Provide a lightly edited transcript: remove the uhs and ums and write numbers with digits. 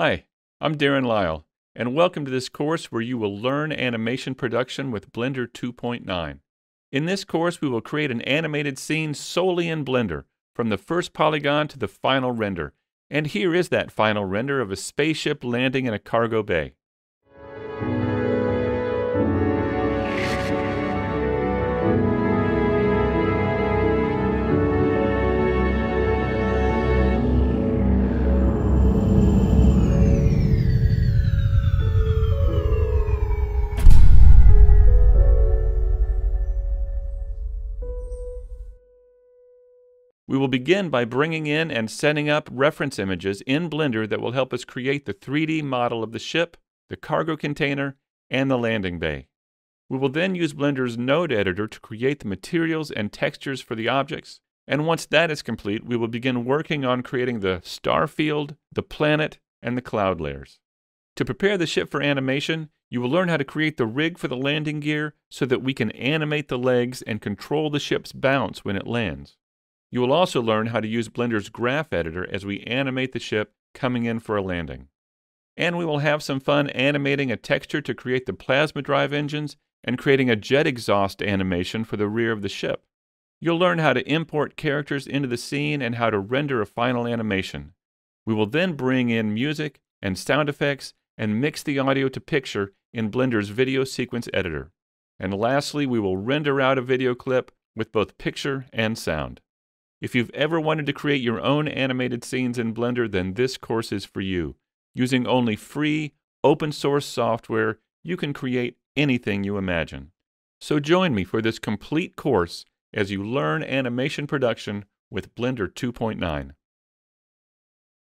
Hi, I'm Darrin Lile, and welcome to this course where you will learn animation production with Blender 2.9. In this course, we will create an animated scene solely in Blender, from the first polygon to the final render. And here is that final render of a spaceship landing in a cargo bay. We will begin by bringing in and setting up reference images in Blender that will help us create the 3D model of the ship, the cargo container, and the landing bay. We will then use Blender's Node Editor to create the materials and textures for the objects, and once that is complete, we will begin working on creating the star field, the planet, and the cloud layers. To prepare the ship for animation, you will learn how to create the rig for the landing gear so that we can animate the legs and control the ship's bounce when it lands. You will also learn how to use Blender's Graph Editor as we animate the ship coming in for a landing. And we will have some fun animating a texture to create the plasma drive engines and creating a jet exhaust animation for the rear of the ship. You'll learn how to import characters into the scene and how to render a final animation. We will then bring in music and sound effects and mix the audio to picture in Blender's Video Sequence Editor. And lastly, we will render out a video clip with both picture and sound. If you've ever wanted to create your own animated scenes in Blender, then this course is for you. Using only free, open-source software, you can create anything you imagine. So join me for this complete course as you learn animation production with Blender 2.9.